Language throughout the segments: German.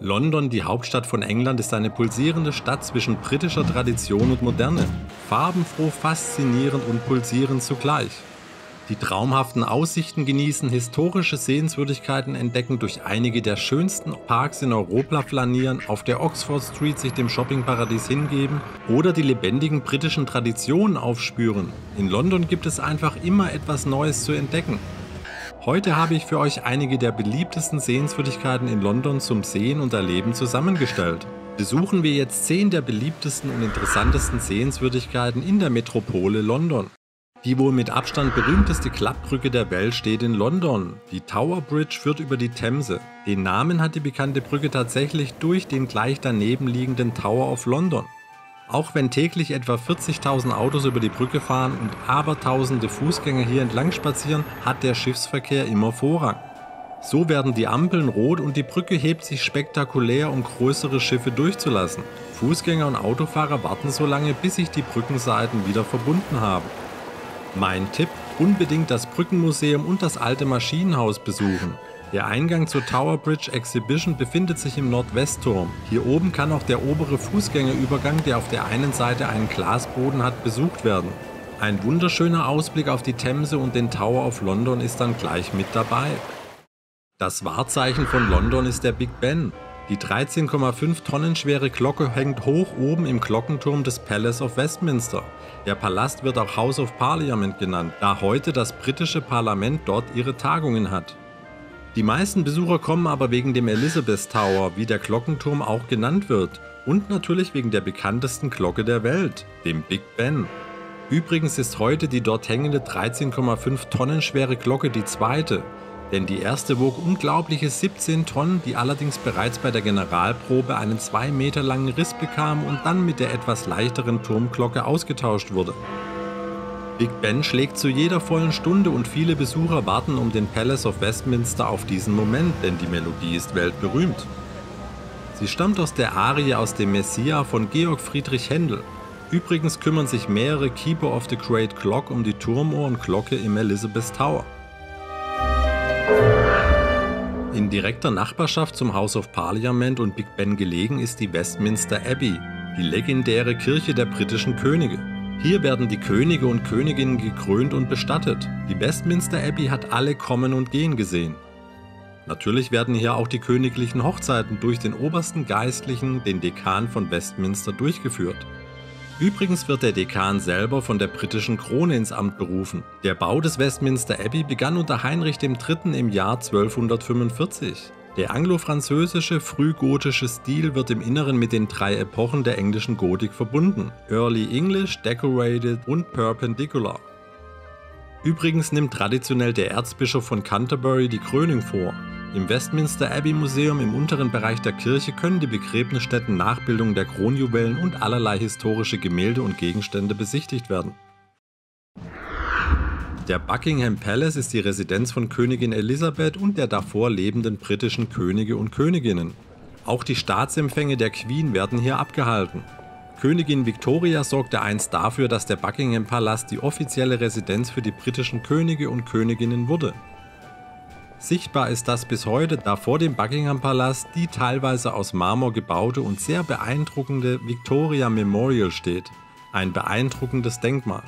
London, die Hauptstadt von England, ist eine pulsierende Stadt zwischen britischer Tradition und Moderne. Farbenfroh, faszinierend und pulsierend zugleich. Die traumhaften Aussichten genießen, historische Sehenswürdigkeiten entdecken, durch einige der schönsten Parks in Europa flanieren, auf der Oxford Street sich dem Shoppingparadies hingeben oder die lebendigen britischen Traditionen aufspüren. In London gibt es einfach immer etwas Neues zu entdecken. Heute habe ich für euch einige der beliebtesten Sehenswürdigkeiten in London zum Sehen und Erleben zusammengestellt. Besuchen wir jetzt 10 der beliebtesten und interessantesten Sehenswürdigkeiten in der Metropole London. Die wohl mit Abstand berühmteste Klappbrücke der Welt steht in London. Die Tower Bridge führt über die Themse. Den Namen hat die bekannte Brücke tatsächlich durch den gleich daneben liegenden Tower of London. Auch wenn täglich etwa 40.000 Autos über die Brücke fahren und abertausende Fußgänger hier entlang spazieren, hat der Schiffsverkehr immer Vorrang. So werden die Ampeln rot und die Brücke hebt sich spektakulär, um größere Schiffe durchzulassen. Fußgänger und Autofahrer warten so lange, bis sich die Brückenseiten wieder verbunden haben. Mein Tipp: unbedingt das Brückenmuseum und das alte Maschinenhaus besuchen. Der Eingang zur Tower Bridge Exhibition befindet sich im Nordwestturm. Hier oben kann auch der obere Fußgängerübergang, der auf der einen Seite einen Glasboden hat, besucht werden. Ein wunderschöner Ausblick auf die Themse und den Tower of London ist dann gleich mit dabei. Das Wahrzeichen von London ist der Big Ben. Die 13,5 Tonnen schwere Glocke hängt hoch oben im Glockenturm des Palace of Westminster. Der Palast wird auch House of Parliament genannt, da heute das britische Parlament dort ihre Tagungen hat. Die meisten Besucher kommen aber wegen dem Elizabeth Tower, wie der Glockenturm auch genannt wird, und natürlich wegen der bekanntesten Glocke der Welt, dem Big Ben. Übrigens ist heute die dort hängende 13,5 Tonnen schwere Glocke die zweite. Denn die erste wog unglaubliche 17 Tonnen, die allerdings bereits bei der Generalprobe einen 2 Meter langen Riss bekam und dann mit der etwas leichteren Turmglocke ausgetauscht wurde. Big Ben schlägt zu jeder vollen Stunde und viele Besucher warten um den Palace of Westminster auf diesen Moment, denn die Melodie ist weltberühmt. Sie stammt aus der Arie aus dem Messiah von Georg Friedrich Händel. Übrigens kümmern sich mehrere Keeper of the Great Clock um die Turmuhr und Glocke im Elizabeth Tower. In direkter Nachbarschaft zum House of Parliament und Big Ben gelegen ist die Westminster Abbey, die legendäre Kirche der britischen Könige. Hier werden die Könige und Königinnen gekrönt und bestattet. Die Westminster Abbey hat alle kommen und gehen gesehen. Natürlich werden hier auch die königlichen Hochzeiten durch den obersten Geistlichen, den Dekan von Westminster, durchgeführt. Übrigens wird der Dekan selber von der britischen Krone ins Amt berufen. Der Bau des Westminster Abbey begann unter Heinrich III. Im Jahr 1245. Der anglo-französische, frühgotische Stil wird im Inneren mit den 3 Epochen der englischen Gotik verbunden: Early English, Decorated und Perpendicular. Übrigens nimmt traditionell der Erzbischof von Canterbury die Krönung vor. Im Westminster Abbey Museum im unteren Bereich der Kirche können die Begräbnisstätten, Nachbildungen der Kronjuwelen und allerlei historische Gemälde und Gegenstände besichtigt werden. Der Buckingham Palace ist die Residenz von Königin Elisabeth und der davor lebenden britischen Könige und Königinnen. Auch die Staatsempfänge der Queen werden hier abgehalten. Königin Victoria sorgte einst dafür, dass der Buckingham Palast die offizielle Residenz für die britischen Könige und Königinnen wurde. Sichtbar ist das bis heute, da vor dem Buckingham Palast die teilweise aus Marmor gebaute und sehr beeindruckende Victoria Memorial steht. Ein beeindruckendes Denkmal.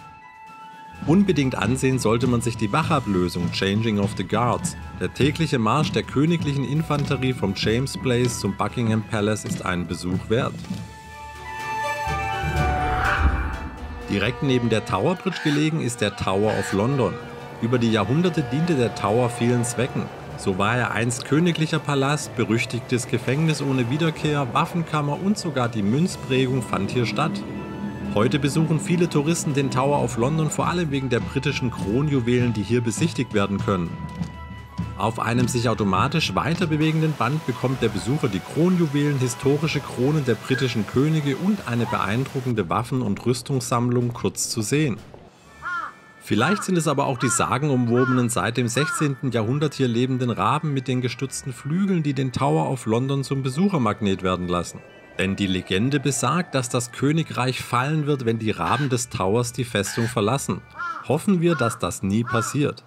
Unbedingt ansehen sollte man sich die Wachablösung Changing of the Guards. Der tägliche Marsch der königlichen Infanterie vom James Place zum Buckingham Palace ist einen Besuch wert. Direkt neben der Tower Bridge gelegen ist der Tower of London. Über die Jahrhunderte diente der Tower vielen Zwecken. So war er einst königlicher Palast, berüchtigtes Gefängnis ohne Wiederkehr, Waffenkammer und sogar die Münzprägung fand hier statt. Heute besuchen viele Touristen den Tower of London vor allem wegen der britischen Kronjuwelen, die hier besichtigt werden können. Auf einem sich automatisch weiter bewegenden Band bekommt der Besucher die Kronjuwelen, historische Kronen der britischen Könige und eine beeindruckende Waffen- und Rüstungssammlung kurz zu sehen. Vielleicht sind es aber auch die sagenumwobenen, seit dem 16. Jahrhundert hier lebenden Raben mit den gestützten Flügeln, die den Tower of London zum Besuchermagnet werden lassen. Denn die Legende besagt, dass das Königreich fallen wird, wenn die Raben des Towers die Festung verlassen. Hoffen wir, dass das nie passiert.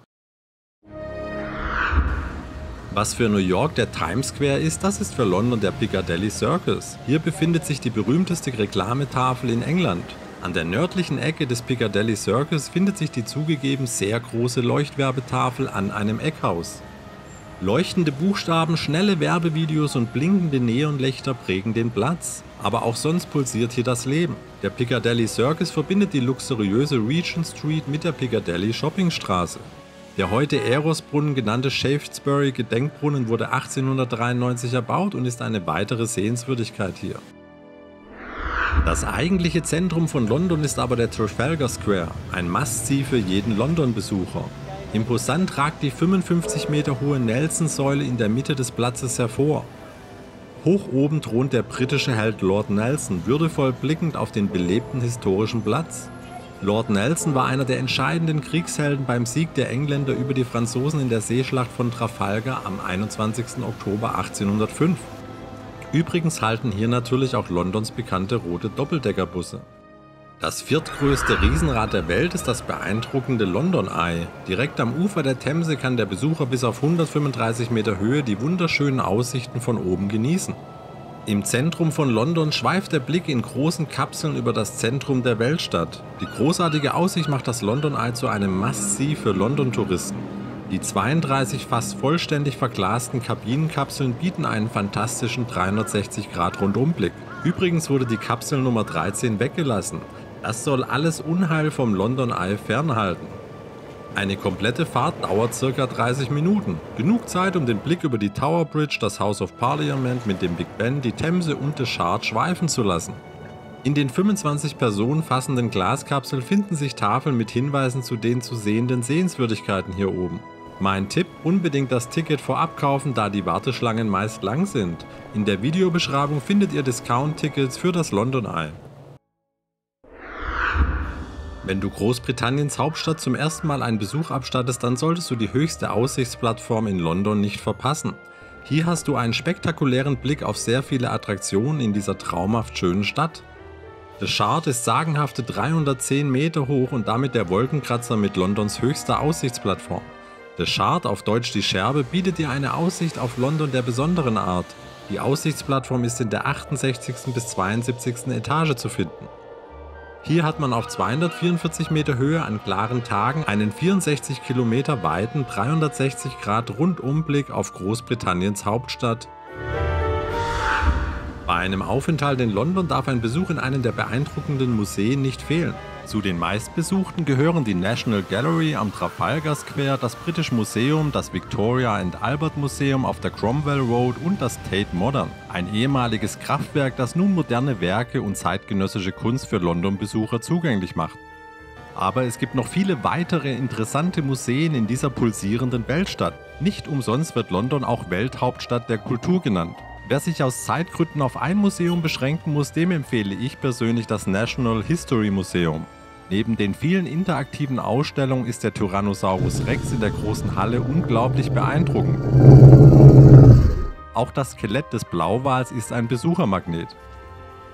Was für New York der Times Square ist, das ist für London der Piccadilly Circus. Hier befindet sich die berühmteste Reklametafel in England. An der nördlichen Ecke des Piccadilly Circus findet sich die zugegeben sehr große Leuchtwerbetafel an einem Eckhaus. Leuchtende Buchstaben, schnelle Werbevideos und blinkende Neonlichter prägen den Platz. Aber auch sonst pulsiert hier das Leben. Der Piccadilly Circus verbindet die luxuriöse Regent Street mit der Piccadilly Shoppingstraße. Der heute Erosbrunnen genannte Shaftesbury Gedenkbrunnen wurde 1893 erbaut und ist eine weitere Sehenswürdigkeit hier. Das eigentliche Zentrum von London ist aber der Trafalgar Square, ein Must-See für jeden London-Besucher. Imposant ragt die 55 Meter hohe Nelson-Säule in der Mitte des Platzes hervor. Hoch oben thront der britische Held Lord Nelson, würdevoll blickend auf den belebten historischen Platz. Lord Nelson war einer der entscheidenden Kriegshelden beim Sieg der Engländer über die Franzosen in der Seeschlacht von Trafalgar am 21. Oktober 1805. Übrigens halten hier natürlich auch Londons bekannte rote Doppeldeckerbusse. Das viertgrößte Riesenrad der Welt ist das beeindruckende London Eye. Direkt am Ufer der Themse kann der Besucher bis auf 135 Meter Höhe die wunderschönen Aussichten von oben genießen. Im Zentrum von London schweift der Blick in großen Kapseln über das Zentrum der Weltstadt. Die großartige Aussicht macht das London Eye zu einem Must-See für London-Touristen. Die 32 fast vollständig verglasten Kabinenkapseln bieten einen fantastischen 360-Grad-Rundumblick. Übrigens wurde die Kapsel Nummer 13 weggelassen. Das soll alles Unheil vom London Eye fernhalten. Eine komplette Fahrt dauert ca. 30 Minuten. Genug Zeit, um den Blick über die Tower Bridge, das House of Parliament mit dem Big Ben, die Themse und den Shard schweifen zu lassen. In den 25 Personen fassenden Glaskapseln finden sich Tafeln mit Hinweisen zu den zu sehenden Sehenswürdigkeiten hier oben. Mein Tipp, unbedingt das Ticket vorab kaufen, da die Warteschlangen meist lang sind. In der Videobeschreibung findet ihr Discount-Tickets für das London Eye. Wenn du Großbritanniens Hauptstadt zum ersten Mal einen Besuch abstattest, dann solltest du die höchste Aussichtsplattform in London nicht verpassen. Hier hast du einen spektakulären Blick auf sehr viele Attraktionen in dieser traumhaft schönen Stadt. Der Shard ist sagenhafte 310 Meter hoch und damit der Wolkenkratzer mit Londons höchster Aussichtsplattform. Der Shard, auf Deutsch die Scherbe, bietet dir eine Aussicht auf London der besonderen Art. Die Aussichtsplattform ist in der 68. bis 72. Etage zu finden. Hier hat man auf 244 Meter Höhe an klaren Tagen einen 64 Kilometer weiten 360 Grad Rundumblick auf Großbritanniens Hauptstadt. Bei einem Aufenthalt in London darf ein Besuch in einem der beeindruckenden Museen nicht fehlen. Zu den meistbesuchten gehören die National Gallery am Trafalgar Square, das Britische Museum, das Victoria and Albert Museum auf der Cromwell Road und das Tate Modern, ein ehemaliges Kraftwerk, das nun moderne Werke und zeitgenössische Kunst für London-Besucher zugänglich macht. Aber es gibt noch viele weitere interessante Museen in dieser pulsierenden Weltstadt. Nicht umsonst wird London auch Welthauptstadt der Kultur genannt. Wer sich aus Zeitgründen auf ein Museum beschränken muss, dem empfehle ich persönlich das National History Museum. Neben den vielen interaktiven Ausstellungen ist der Tyrannosaurus Rex in der großen Halle unglaublich beeindruckend. Auch das Skelett des Blauwals ist ein Besuchermagnet.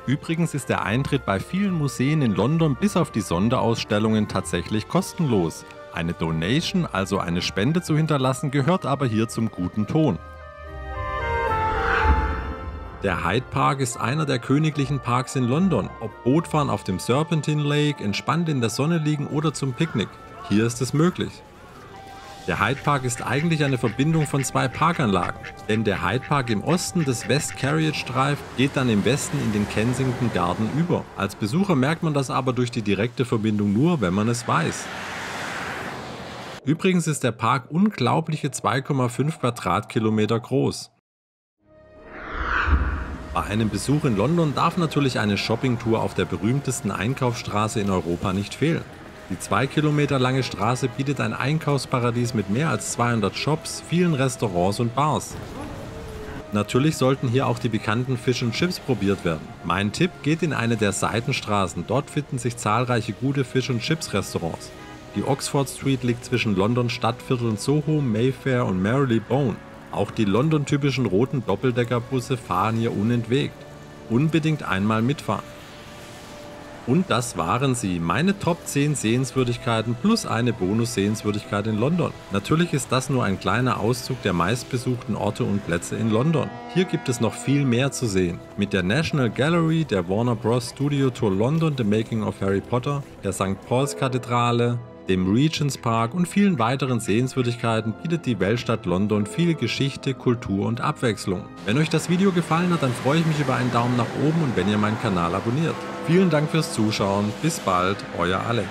Übrigens ist der Eintritt bei vielen Museen in London bis auf die Sonderausstellungen tatsächlich kostenlos. Eine Donation, also eine Spende zu hinterlassen, gehört aber hier zum guten Ton. Der Hyde Park ist einer der königlichen Parks in London. Ob Bootfahren auf dem Serpentine Lake, entspannt in der Sonne liegen oder zum Picknick, hier ist es möglich. Der Hyde Park ist eigentlich eine Verbindung von zwei Parkanlagen, denn der Hyde Park im Osten des West Carriage Drive geht dann im Westen in den Kensington Garden über. Als Besucher merkt man das aber durch die direkte Verbindung nur, wenn man es weiß. Übrigens ist der Park unglaubliche 2,5 Quadratkilometer groß. Bei einem Besuch in London darf natürlich eine Shoppingtour auf der berühmtesten Einkaufsstraße in Europa nicht fehlen. Die 2 Kilometer lange Straße bietet ein Einkaufsparadies mit mehr als 200 Shops, vielen Restaurants und Bars. Natürlich sollten hier auch die bekannten Fish and Chips probiert werden. Mein Tipp, geht in eine der Seitenstraßen, dort finden sich zahlreiche gute Fish and Chips Restaurants. Die Oxford Street liegt zwischen London Stadtvierteln Soho, Mayfair und Marylebone. Auch die London-typischen roten Doppeldeckerbusse fahren hier unentwegt. Unbedingt einmal mitfahren. Und das waren sie, meine Top 10 Sehenswürdigkeiten plus eine Bonus-Sehenswürdigkeit in London. Natürlich ist das nur ein kleiner Auszug der meistbesuchten Orte und Plätze in London. Hier gibt es noch viel mehr zu sehen. Mit der National Gallery, der Warner Bros. Studio Tour London, The Making of Harry Potter, der St. Paul's Kathedrale, dem Regent's Park und vielen weiteren Sehenswürdigkeiten bietet die Weltstadt London viel Geschichte, Kultur und Abwechslung. Wenn euch das Video gefallen hat, dann freue ich mich über einen Daumen nach oben und wenn ihr meinen Kanal abonniert. Vielen Dank fürs Zuschauen, bis bald, euer Alex.